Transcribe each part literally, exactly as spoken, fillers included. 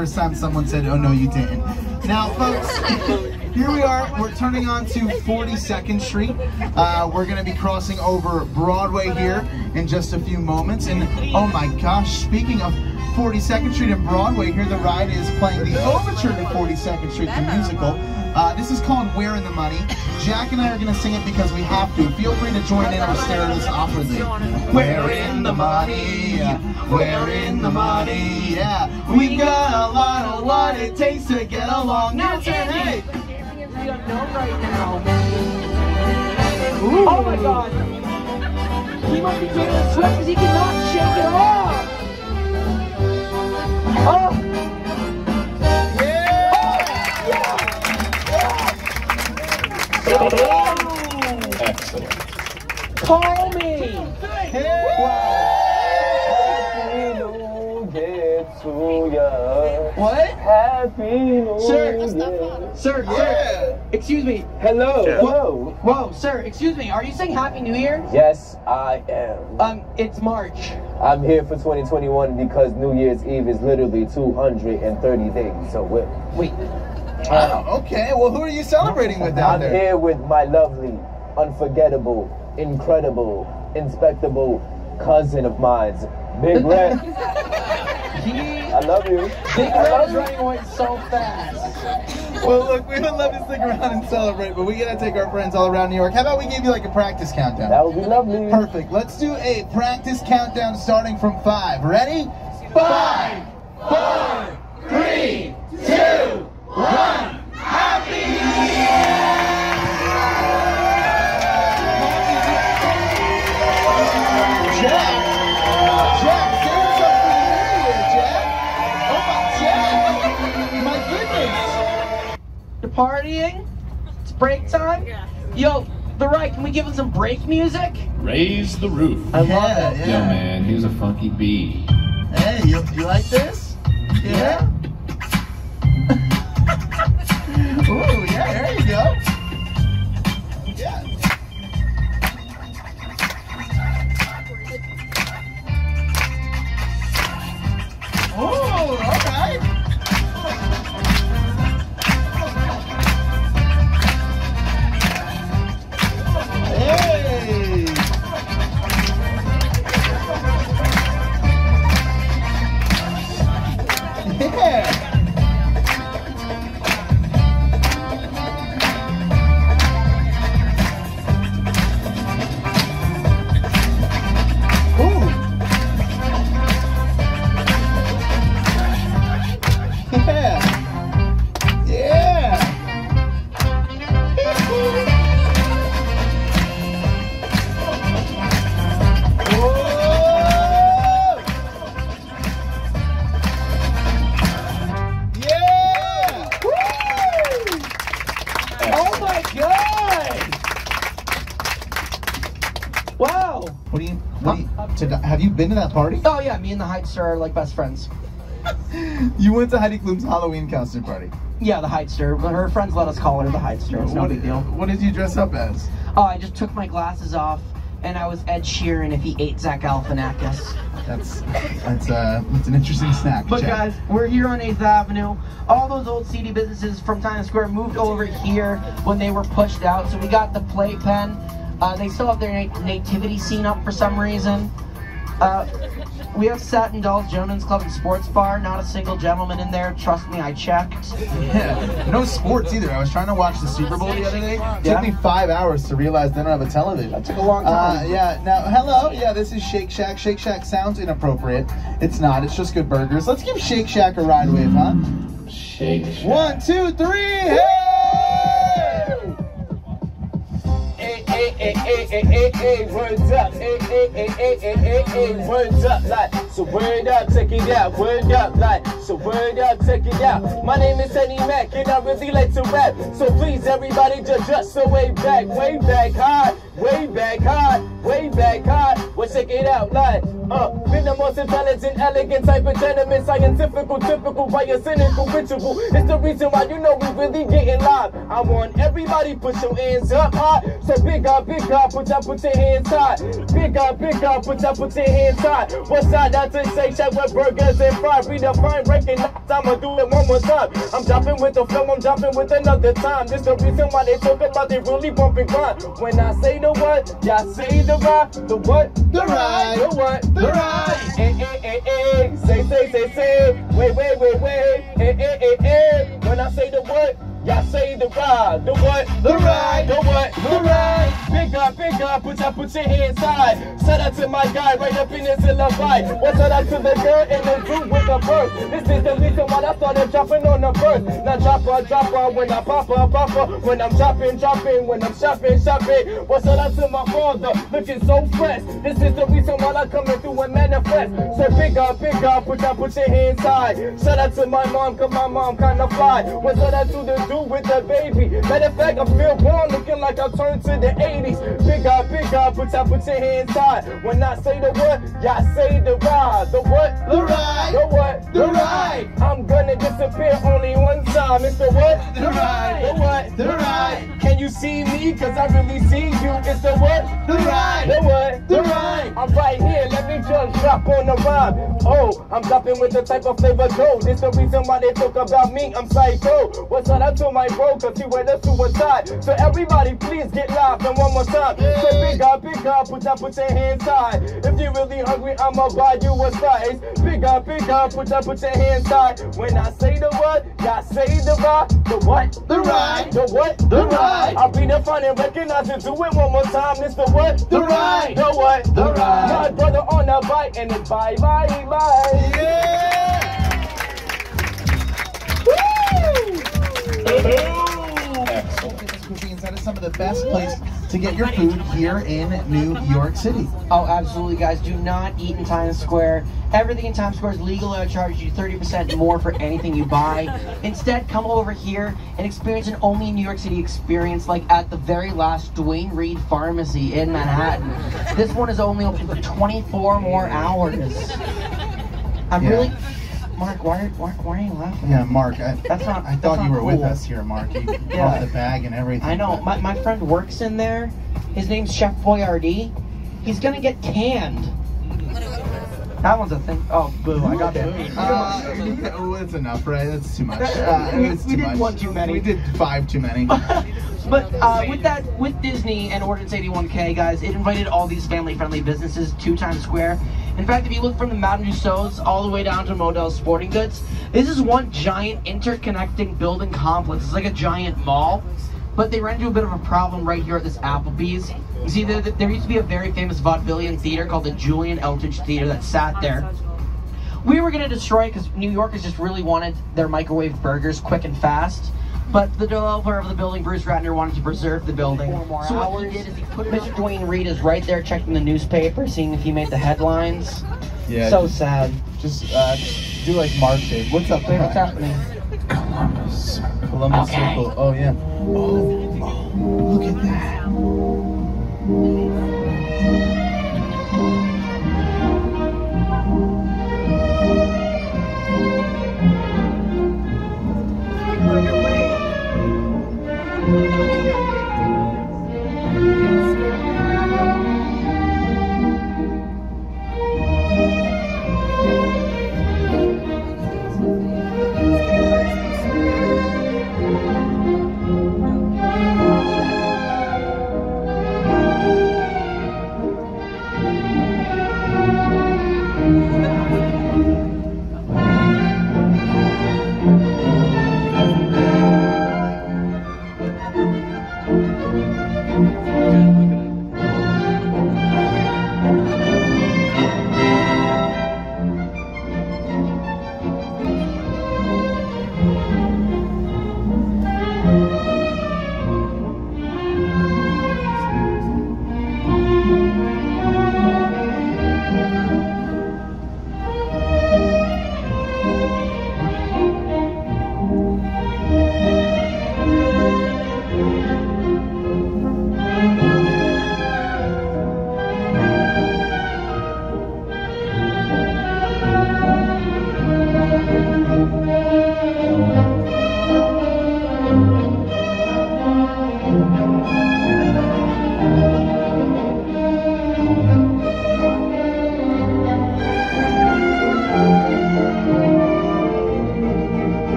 first time someone said, oh no, you didn't. Now, folks, here we are, we're turning on to forty-second Street. Uh, we're gonna be crossing over Broadway here in just a few moments. And oh my gosh, speaking of forty-second Street and Broadway, here The Ride is playing the overture to forty-second Street, the musical. Uh, this is called Where in the Money. Jack and I are gonna sing it because we have to. Feel free to join in or stare at us awkwardly. We're in the money, we're in the money, yeah. We got a lot of what it takes to get along. Now turn eight. Right now. Ooh. Oh my God! He must be Taylor Swift because he cannot shake it off. Oh! Yeah! Oh. Yeah! Yeah! Oh. Excellent. Call me. What? Happy sir, sir, sir, yeah. Excuse me. Hello. Sure. Whoa, whoa, sir. Excuse me. Are you saying Happy New Year? Yes, I am. Um, it's March. I'm here for twenty twenty-one because New Year's Eve is literally two hundred thirty days. So wait. Wait. Uh, oh, okay. Well, who are you celebrating with down I'm there? I'm here with my lovely, unforgettable, incredible, inspectable cousin of mine, Big Red. He, I love you. Big Red is running away so fast. Well, look, we would love to stick around and celebrate, but we gotta take our friends all around New York. How about we give you like a practice countdown? That would be lovely. Perfect. Let's do a practice countdown starting from five. Ready? Five, four, three, two, one. Happy New Year! Partying? It's break time? Yeah. Yo, The Ride, can we give him some break music? Raise the roof. I yeah, love it. Yeah. Yo, man, here's a funky beat. Hey, you, you like this? Yeah? Ooh, yeah, there you go. Yeah. Ooh, alright. Have you been to that party? Oh yeah, me and the Heidster are like best friends. You went to Heidi Klum's Halloween costume party? Yeah, the Heidster. Her friends let us call her the Heidster. It's no big deal. What did you dress up as? Oh, I just took my glasses off and I was Ed Sheeran if he ate Zach Galifianakis. That's that's uh that's an interesting snack. But Jack, guys, we're here on eighth Avenue. All those old seedy businesses from Times Square moved over here when they were pushed out. So we got the Playpen. Uh, they still have their nat nativity scene up for some reason. Uh, we have Satin Dolls, Gentlemen's Club, and Sports Bar. Not a single gentleman in there. Trust me, I checked. Yeah. No sports either. I was trying to watch the Super Bowl the other day. It yeah. took me five hours to realize they don't have a television. That took a long time. Uh, yeah. Now, hello. Yeah, this is Shake Shack. Shake Shack sounds inappropriate. It's not. It's just good burgers. Let's give Shake Shack a ride wave, huh? Shake Shack. One, two, three. Hey! Hey, hey, hey, hey, hey, words up. Hey, hey, hey, hey, hey, hey, hey, words up, like. So word up, check it out. Word up, like. So word up, check it out. My name is Eddie Mac, and I really like to rap. So please, everybody, just just so way back, way back hard, way back hard, way back hard. Well, check it out, like. Uh, been the most intelligent, elegant type of gentleman, scientifical, typical by a cynical ritual. It's the reason why you know we really getting live. I want everybody put your hands up high. So big up, big up, put y'all put your hands high. Big up, big up, put y'all put your hands high. What's that? shots at Shake Shack with burgers and fries. Redefine, recognize, I'ma do it one more time. I'm jumping with the film, I'm jumping with another time. This the reason why they talk about they really bumping grind. When I say the what, y'all say the ride. The what? The ride. The what? The ride. Eh, eh, eh, eh. Say, say, say, say. Wait, wait, wait, wait. Eh, eh, eh, eh. When I say the what? Y'all say the ride, the what, the ride, the what, the ride. Big up, big up, put your, put your hands high. Shout out to my guy right up in his Illinois. Well, shout out to the girl in the group with the verse. This is the reason why I started dropping on the verse. Now drop her, drop her, when I pop her, pop her. When I'm dropping, dropping, when I'm shopping, shopping. Well, shout out to my father, looking so fresh. This is the reason why I'm coming through and manifest. So big up, big up, put your, put your hands high. Shout out to my mom, cause my mom kinda fly. Well, shout out to the do with the baby. Matter of fact, I feel born looking like I turned to the eighties. Big up, big up, put your, put your hands high. When I say the what, y'all say the ride. The what? The ride. The what? The ride. I'm gonna disappear only one time. It's the what? The ride. The what? The ride. Can you see me? Cause I really see you. It's the what? The ride. The what? The ride. I'm right here. Let me just drop on the vibe. Oh, I'm dropping with the type of flavor gold. It's the reason why they talk about me. I'm psycho. What's up? To my bro, cause he went up suicide. So everybody please get live and one more time. So big up, big up, put up, put your hands high. If you really hungry, I'ma buy you a slice. Big up, big up, put up, put your hands high. When I say the what, y'all say the ride. The what? The ride. The what? The ride. I'll be the fun and recognize it. Do it one more time. It's the what? The ride. The what? The ride. My brother on a bike and it's bye, bye, bye. Yeah. That is some of the best places to get your food here in New York City. Oh, absolutely, guys. Do not eat in Times Square. Everything in Times Square is legal. I charge you thirty percent more for anything you buy. Instead, come over here and experience an only New York City experience, like at the very last Dwayne Reed Pharmacy in Manhattan. This one is only open for twenty-four more hours. I'm yeah. really... Mark, why are, why, why are you laughing? Yeah, Mark, I, that's not, I that's thought not you were cool. with us here, Mark. You brought yeah. the bag and everything. I know. My, my friend works in there. His name's Chef Boyardee. He's going to get canned. That one's a thing. Oh, boo. I got that. Uh, oh, that's enough, right? That's too much. Uh, we it's we too did much. one too many. We did five too many. But uh, with that, with Disney and Ordinance eighty-one K, guys, it invited all these family-friendly businesses to Times Square. In fact, if you look from the Madame Tussauds all the way down to Modell Sporting Goods, this is one giant interconnecting building complex. It's like a giant mall. But they ran into a bit of a problem right here at this Applebee's. You see, there, there used to be a very famous vaudevillian theater called the Julian Eltinge Theater that sat there. We were going to destroy it because New Yorkers just really wanted their microwave burgers quick and fast. But the developer of the building, Bruce Ratner, wanted to preserve the building. So what he did is he put Mister Dwayne Reed is right there checking the newspaper, seeing if he made the headlines. Yeah. So just, sad. Just uh, do like Mark did. What's up? Wait, what's happening? Columbus. Columbus okay. Circle. Oh yeah. Oh, oh, look at that. Thank you.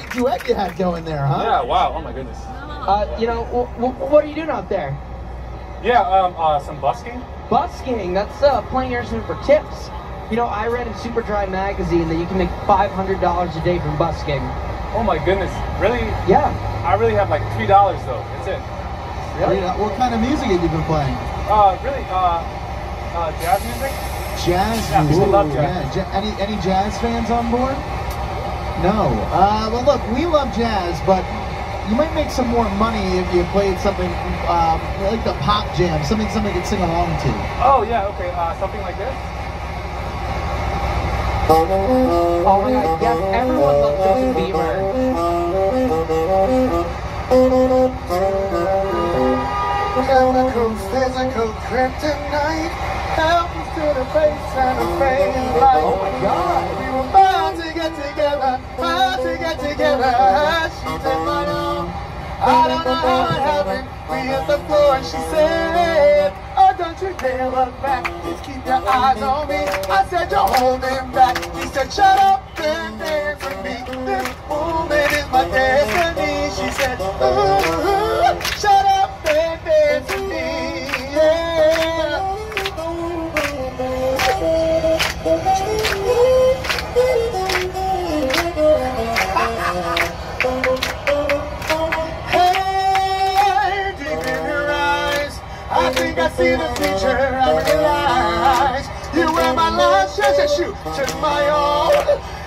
great duet you had going there, huh? Yeah, wow, oh my goodness. Uh, you know, w w what are you doing out there? Yeah, um, uh, some busking. Busking, that's uh, playing instrument for tips. You know, I read in Super Dry magazine that you can make five hundred dollars a day from busking. Oh my goodness, really? Yeah. I really have like three dollars though, that's it. Really? Yeah. What kind of music have you been playing? Uh, really, uh, uh, jazz music. Jazz yeah, music? I love jazz. Yeah. Any, any jazz fans on board? No. Uh, well look, we love jazz, but you might make some more money if you played something um, like the pop jam, something somebody could sing along to. Oh yeah, okay, uh, something like this? Oh my God, yes, everyone loves Justin Bieber. Chemical, physical, kryptonite. Help us to the face and a fading light. Oh my God. We were bound to get together, bound to get together. She took my arm. I don't know how it happened. We hit the floor and she said, oh, don't you dare look back. Just keep your eyes on me. I said, you're holding back. He said, shut up and dance with me. This woman is my destiny. She said, ooh, shut up and dance with me. Yeah. I see the future, I realize you were my last chance, yes, you took my all.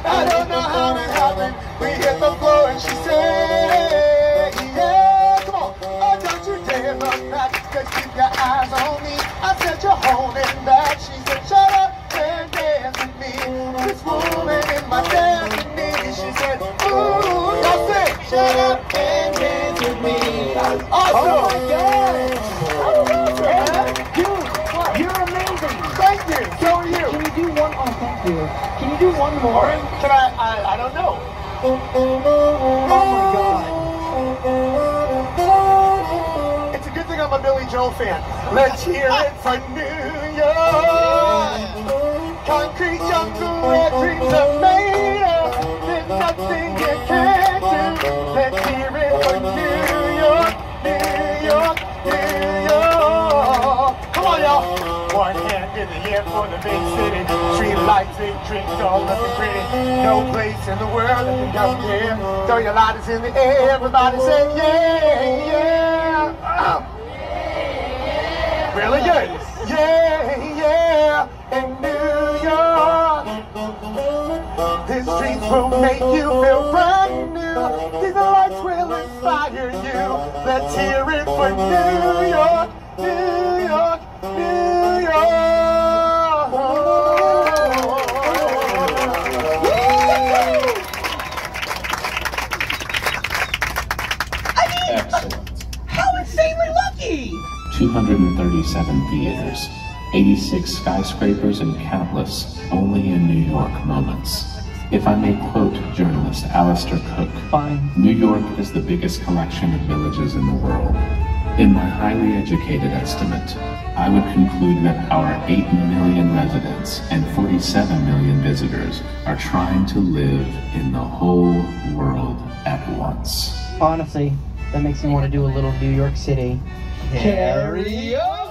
I don't know how it happened. We hit the floor and she said, yeah, come on. Oh, don't you dare look back, just keep your eyes on me. I said, you're holding back. She said, shut up and dance with me. This woman is my destiny. She said, ooh, I said, shut up and dance with me. Awesome. Oh my God. How are you? Can you do one? Oh, thank you. Can you do one more? Right. Can I, I? I don't know. Oh my God! It's a good thing I'm a Billy Joel fan. Let's hear it for New York. Concrete jungle where dreams are made of. There's nothing you can't do. Let's hear it for New York, New York, New York. Come on, y'all. One hand in the air for the big city. Street lights, big drinks, all looking pretty. No place in the world that can come here. Throw your lighters in the air. Everybody say yeah, yeah. Oh. Really good. Yeah, yeah. In New York, these streets will make you feel brand new. These lights will inspire you. Let's hear it for New York, New York, New York. two hundred thirty-seven theaters, eighty-six skyscrapers, and countless only in New York moments. If I may quote journalist Alistair Cook, Fine. New York is the biggest collection of villages in the world. In my highly educated estimate, I would conclude that our eight million residents and forty-seven million visitors are trying to live in the whole world at once. Honestly, that makes me want to do a little New York City. Carry on!